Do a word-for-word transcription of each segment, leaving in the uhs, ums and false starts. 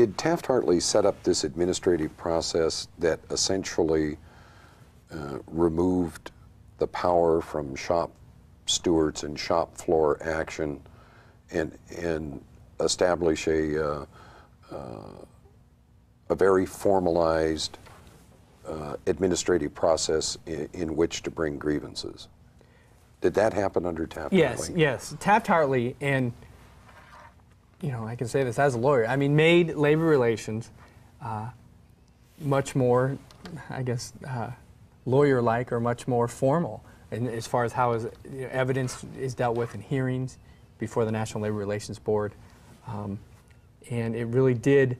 Did Taft-Hartley set up this administrative process that essentially uh, removed the power from shop stewards and shop floor action, and and establish a uh, uh, a very formalized uh, administrative process in, in which to bring grievances? Did that happen under Taft-Hartley? Yes, yes. Taft-Hartley, and you know, I can say this as a lawyer, I mean, made labor relations uh, much more, I guess, uh, lawyer-like, or much more formal, and as far as how is, you know, evidence is dealt with in hearings before the National Labor Relations Board. Um, and it really did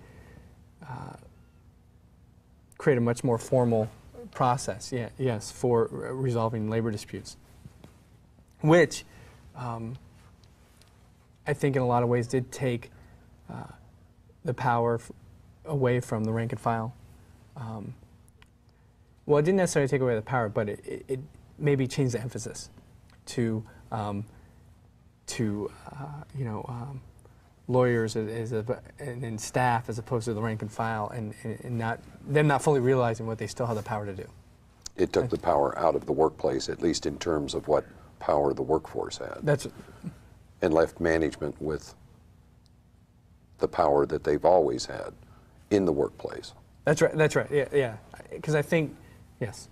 uh, create a much more formal process, yeah, yes, for resolving labor disputes, which um, I think in a lot of ways did take uh, the power f away from the rank and file. Um, well, it didn't necessarily take away the power, but it, it, it maybe changed the emphasis to, um, to uh, you know, um, lawyers as, as a, and, and staff, as opposed to the rank and file, and, and, and not, them not fully realizing what they still had the power to do. It took I, the power out of the workplace, at least in terms of what power the workforce had. That's, and left management with the power that they've always had in the workplace. That's right, that's right, yeah, yeah. Because I think, yes.